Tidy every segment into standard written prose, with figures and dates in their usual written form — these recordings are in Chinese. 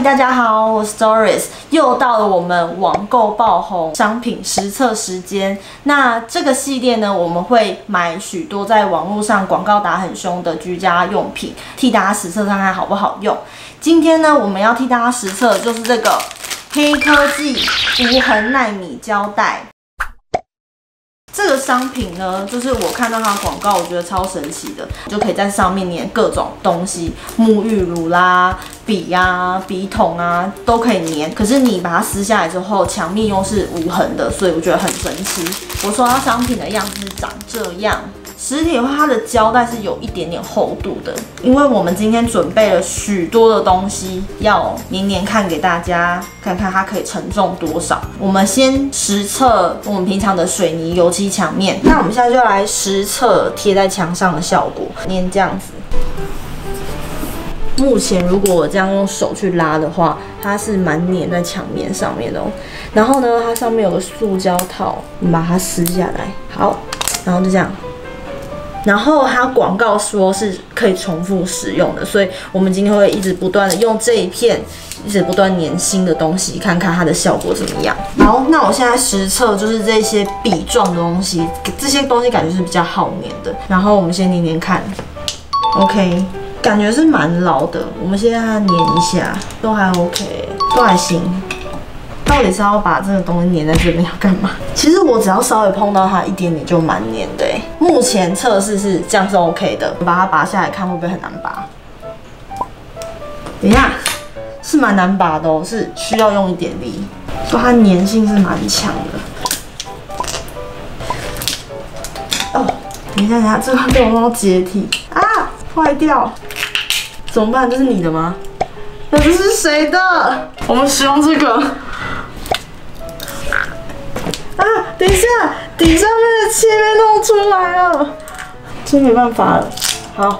嗨，大家好，我是 Doris， 又到了我们网购爆红商品实测时间。那这个系列呢，我们会买许多在网络上广告打很凶的居家用品，替大家实测看看好不好用。今天呢，我们要替大家实测就是这个黑科技无痕奈米胶带。 这个商品呢，就是我看到它的广告，我觉得超神奇的，就可以在上面粘各种东西，沐浴乳啦、笔啊、笔筒啊，都可以粘。可是你把它撕下来之后，墙面又是无痕的，所以我觉得很神奇。我收到商品的样子长这样。 实体的话，它的胶带是有一点点厚度的，因为我们今天准备了许多的东西要黏黏看给大家看看它可以承重多少。我们先实测我们平常的水泥油漆墙面，那我们现在就来实测贴在墙上的效果，粘这样子。目前如果我这样用手去拉的话，它是蛮黏在墙面上面的哦。然后呢，它上面有个塑胶套，你把它撕下来，好，然后就这样。 然后它广告说是可以重复使用的，所以我们今天会一直不断的用这一片，一直不断粘新的东西，看看它的效果怎么样。好，那我现在实测就是这些笔状的东西，这些东西感觉是比较好粘的。然后我们先粘粘看 ，OK， 感觉是蛮牢的。我们现在粘一下，都还 OK， 都还行。 到底是要把这个东西粘在这边要干嘛？其实我只要稍微碰到它一点点就蛮粘的欸。目前测试是这样是 OK 的，把它拔下来看会不会很难拔？等一下，是蛮难拔的哦，是需要用一点力，所以它粘性是蛮强的。哦，等一下，等一下，这个被我弄到解体啊，坏掉，怎么办？这是你的吗？那这是谁的？我们使用这个。 等一下，底上面的切面弄出来了，真没办法了。好，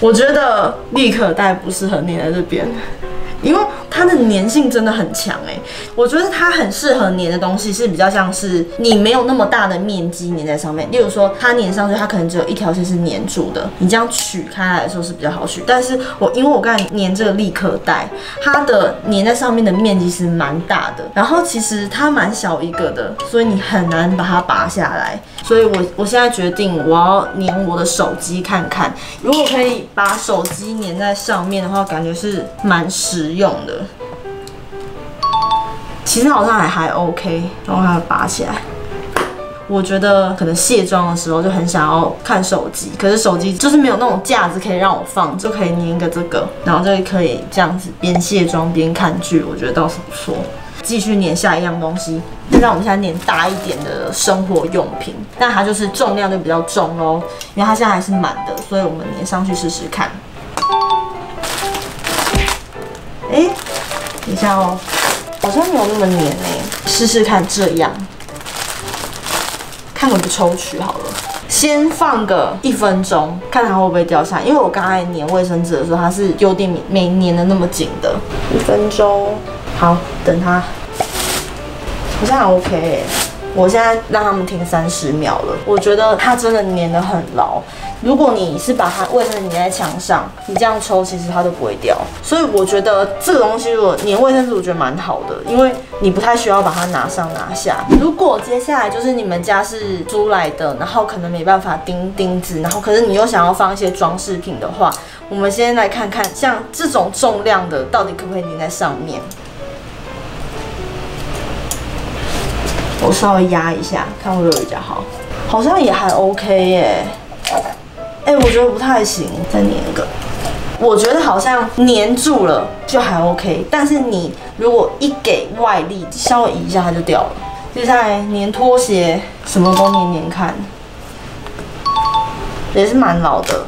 我觉得立可带不适合粘在这边，因为它的粘性真的很强欸。我觉得它很适合粘的东西是比较像是你没有那么大的面积粘在上面，例如说它粘上去，它可能只有一条线是粘住的，你这样取开来的时候是比较好取。但是因为我刚才粘这个立可带，它的粘在上面的面积是蛮大的，然后其实它蛮小一个的，所以你很难把它拔下来。所以我现在决定我要粘我的手机看看，如果可以把手机粘在上面的话，感觉是蛮实用的。 其实好像还 OK， 然后把它拔起来。我觉得可能卸妆的时候就很想要看手机，可是手机就是没有那种架子可以让我放，就可以粘一个这个，然后就可以这样子边卸妆边看剧，我觉得倒是不错。继续粘下一样东西，现在我们现在粘大一点的生活用品，但它就是重量就比较重咯，因为它现在还是满的，所以我们粘上去试试看。哎，等一下哦。 好像没有那么黏欸，试试看这样，看我不抽取好了。先放个1分钟，看它会不会掉下来。因为我刚才粘卫生纸的时候，它是有点没粘的那么紧的。1分钟，好，等它。好像还 OK 欸，我现在让他们停30秒了。我觉得它真的粘得很牢。 如果你是把它卫生纸粘在墙上，你这样抽，其实它就不会掉。所以我觉得这个东西，如果粘卫生纸，我觉得蛮好的，因为你不太需要把它拿上拿下。如果接下来就是你们家是租来的，然后可能没办法钉钉子，然后可是你又想要放一些装饰品的话，我们先来看看，像这种重量的到底可不可以粘在上面。我稍微压一下，看会不会比较好。好像也还 OK 耶。 哎、欸，我觉得不太行，再粘一个。我觉得好像粘住了就还 OK， 但是你如果一给外力，稍微移一下它就掉了。接下来粘拖鞋，什么都粘粘看，也是蛮老的。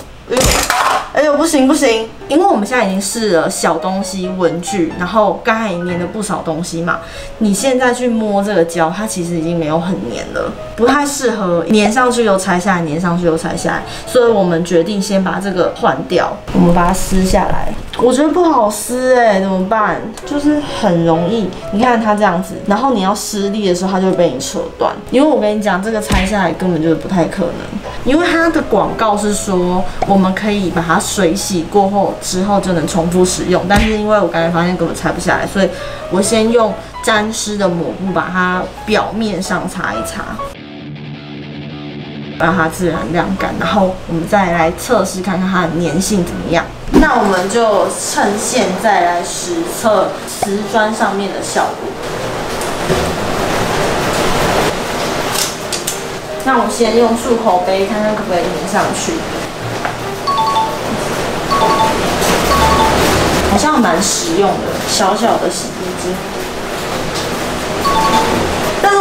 哎呦，不行不行，因为我们现在已经试了小东西、文具，然后刚才也粘了不少东西嘛。你现在去摸这个胶，它其实已经没有很粘了，不太适合粘上去又拆下来，粘上去又拆下来。所以我们决定先把这个换掉，我们把它撕下来。我觉得不好撕哎，怎么办？就是很容易，你看它这样子，然后你要施力的时候，它就会被你扯断。因为我跟你讲，这个拆下来根本就是不太可能，因为它的广告是说我们可以把它水洗过后之后就能重复使用，但是因为我刚才发现根本拆不下来，所以我先用沾湿的抹布把它表面上擦一擦。 让它自然晾干，然后我们再来测试看看它的粘性怎么样。那我们就趁现在来实测瓷砖上面的效果。那我先用漱口杯看看可不可以粘上去，好像蛮实用的，小小的洗衣机。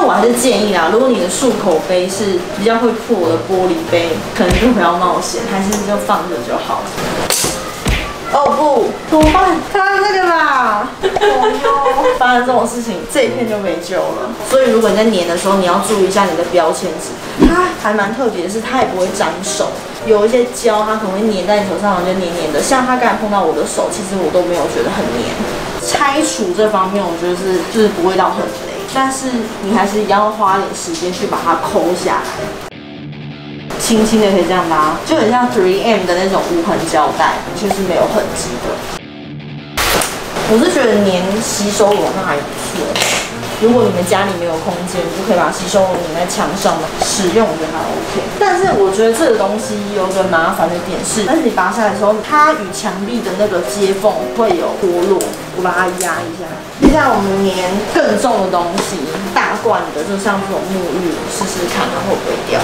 我还是建议啦，如果你的漱口杯是比较会破的玻璃杯，可能就不要冒险，还是就放着就好。哦不，怎么办？看这个啦！发生这种事情，这一片就没救了。所以如果你在粘的时候，你要注意一下你的标签纸。它还蛮特别的是，它也不会粘手。有一些胶它可能会粘在你手上，然后就黏黏的。像它刚才碰到我的手，其实我都没有觉得很黏。拆除这方面，我觉得就是不会到很累。 但是你还是要花点时间去把它抠下来，轻轻的可以这样拉，就很像 3M 的那种无痕胶带，就是没有痕迹的。我是觉得粘吸收网那还不错，如果你们家里没有空间，就可以把吸收网粘在墙上的使用，我觉得还 OK。但是我觉得这个东西有个麻烦的点是，但是你拔下来的时候，它与墙壁的那个接缝会有脱落，我把它压一下。 接下来我们粘更重的东西，大罐的，就像这种沐浴，试试看它会不会掉。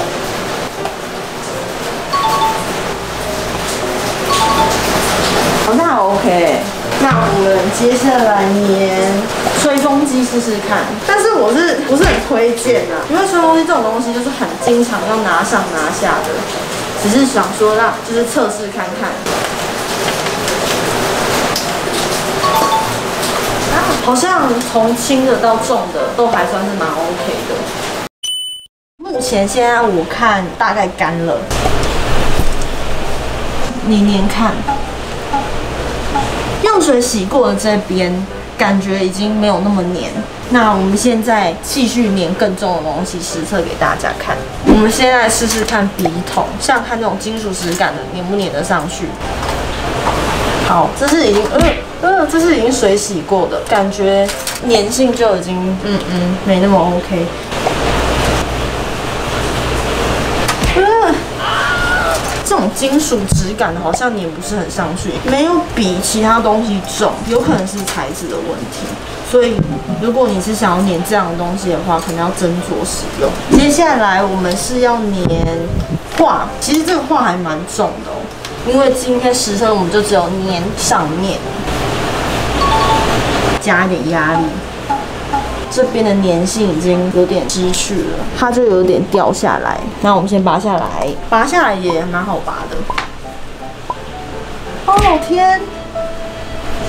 哦，那 OK。那我们接下来粘吹风机试试看，但是我是不是很推荐啊？因为吹风机这种东西就是很经常要拿上拿下的，只是想说让就是测试看看。 好像从轻的到重的都还算是蛮 OK 的。目前现在我看大概干了，你捏看，用水洗过的这边感觉已经没有那么黏。那我们现在继续粘更重的东西实测给大家看。我们现在试试看笔筒，像看这种金属质感的粘不粘得上去。好，这是已经这是已经水洗过的，感觉粘性就已经没那么 OK。这种金属质感好像粘不是很上去，没有比其他东西重，有可能是材质的问题。所以如果你是想要粘这样的东西的话，可能要斟酌使用。接下来我们是要粘画，其实这个画还蛮重的哦，因为今天实测我们就只有粘上面。 加一点压力，这边的粘性已经有点失去了，它就有点掉下来。那我们先拔下来，拔下来也蛮好拔的。哦天，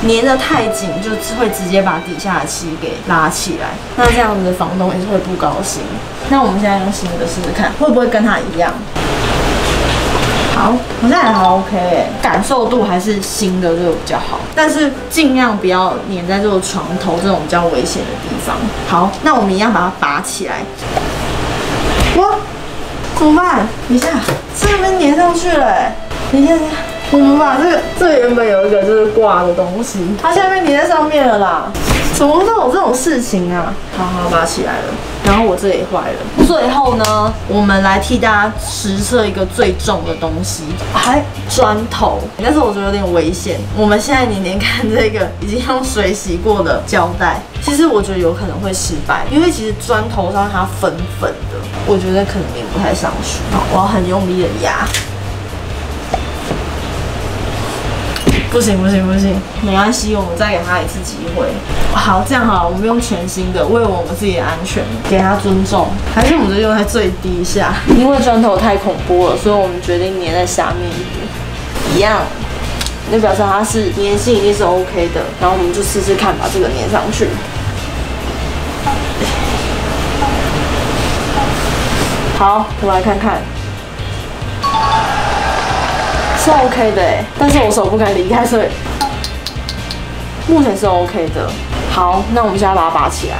粘得太紧就会直接把底下的漆给拉起来，那这样子的房东也是会不高兴。那我们现在用新的试试看，会不会跟它一样？ 好，好像还好 OK， 感受度还是新的这个比较好，但是尽量不要粘在这个床头这种比较危险的地方。好，那我们一样把它拔起来。哇，怎么办？等一下，这边粘上去了、欸。等一下，我们把这原本有一个就是挂的东西，它下面粘在上面了啦。怎么会有这种事情啊？好好拔起来了。 然后我这也坏了。最后呢，我们来替大家实测一个最重的东西，砖头。但是我觉得有点危险。我们现在你连看这个已经用水洗过的胶带，其实我觉得有可能会失败，因为其实砖头上它粉粉的，我觉得可能粘不太上去。好，我要很用力的压。不行不行不行，没关系，我们再给他一次机会。 好，这样好了，我们用全新的，为我们自己的安全，给他尊重，还是我们就用在最低下，因为砖头太恐怖了，所以我们决定粘在下面一点，一样，那表示它是粘性一定是 OK 的，然后我们就试试看把这个粘上去。好，我们来看看。 是 OK 的哎，但是我手不敢离开，所以目前是 OK 的。好，那我们现在把它拔起来。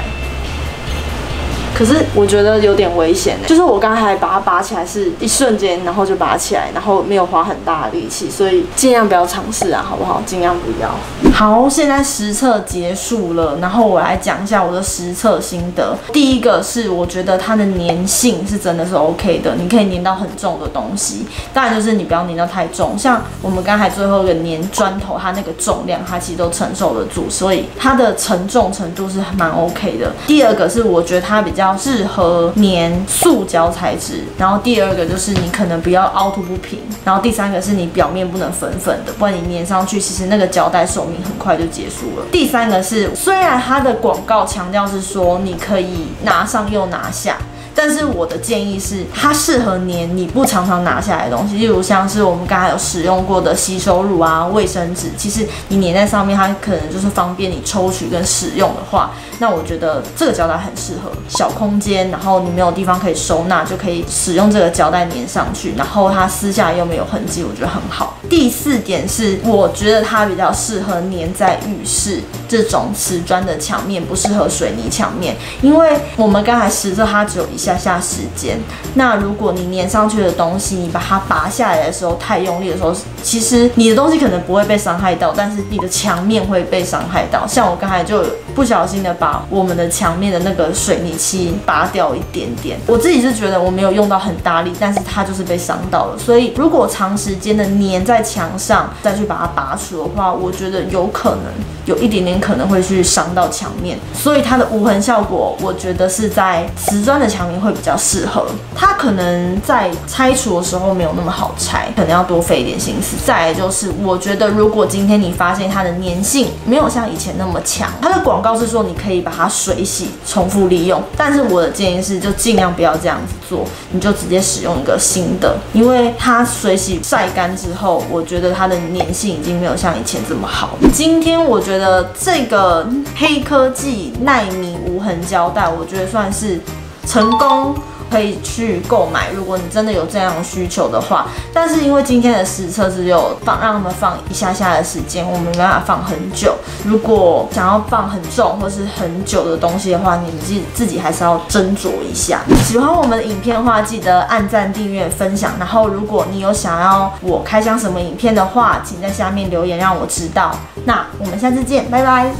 可是我觉得有点危险，就是我刚才把它拔起来是一瞬间，然后就拔起来，然后没有花很大的力气，所以尽量不要尝试啊，好不好？尽量不要。好，现在实测结束了，然后我来讲一下我的实测心得。第一个是我觉得它的粘性是真的是 OK 的，你可以粘到很重的东西，当然就是你不要粘到太重，像我们刚才最后一个粘砖头，它那个重量它其实都承受得住，所以它的承重程度是蛮 OK 的。第二个是我觉得它比较 适合粘塑胶材质，然后第二个就是你可能不要凹凸不平，然后第三个是你表面不能粉粉的，不然你粘上去，其实那个胶带寿命很快就结束了。第三个是，虽然它的广告强调是说你可以拿上又拿下，但是我的建议是，它适合粘你不常常拿下来的东西，例如像是我们刚才有使用过的吸收乳啊、卫生纸，其实你粘在上面，它可能就是方便你抽取跟使用的话，那我觉得这个胶带很适合小空间，然后你没有地方可以收纳，就可以使用这个胶带粘上去，然后它撕下来又没有痕迹，我觉得很好。第四点是，我觉得它比较适合粘在浴室这种瓷砖的墙面，不适合水泥墙面，因为我们刚才实测它只有一下时间，那如果你粘上去的东西，你把它拔下来的时候太用力的时候，其实你的东西可能不会被伤害到，但是你的墙面会被伤害到。像我刚才就不小心的把我们的墙面的那个水泥漆拔掉一点点，我自己是觉得我没有用到很大力，但是它就是被伤到了。所以如果长时间的粘在墙上再去把它拔除的话，我觉得有可能有一点点可能会去伤到墙面，所以它的无痕效果，我觉得是在瓷砖的墙面 会比较适合，它可能在拆除的时候没有那么好拆，可能要多费一点心思。再来就是，我觉得如果今天你发现它的粘性没有像以前那么强，它的广告是说你可以把它水洗、重复利用，但是我的建议是，就尽量不要这样子做，你就直接使用一个新的，因为它水洗晒干之后，我觉得它的粘性已经没有像以前这么好。今天我觉得这个黑科技奈米无痕胶带，我觉得算是 成功，可以去购买，如果你真的有这样的需求的话。但是因为今天的实测只有让他们放一下下的时间，我们没办法放很久。如果想要放很重或是很久的东西的话，你自己还是要斟酌一下。喜欢我们的影片的话，记得按赞、订阅、分享。然后如果你有想要我开箱什么影片的话，请在下面留言让我知道。那我们下次见，拜拜。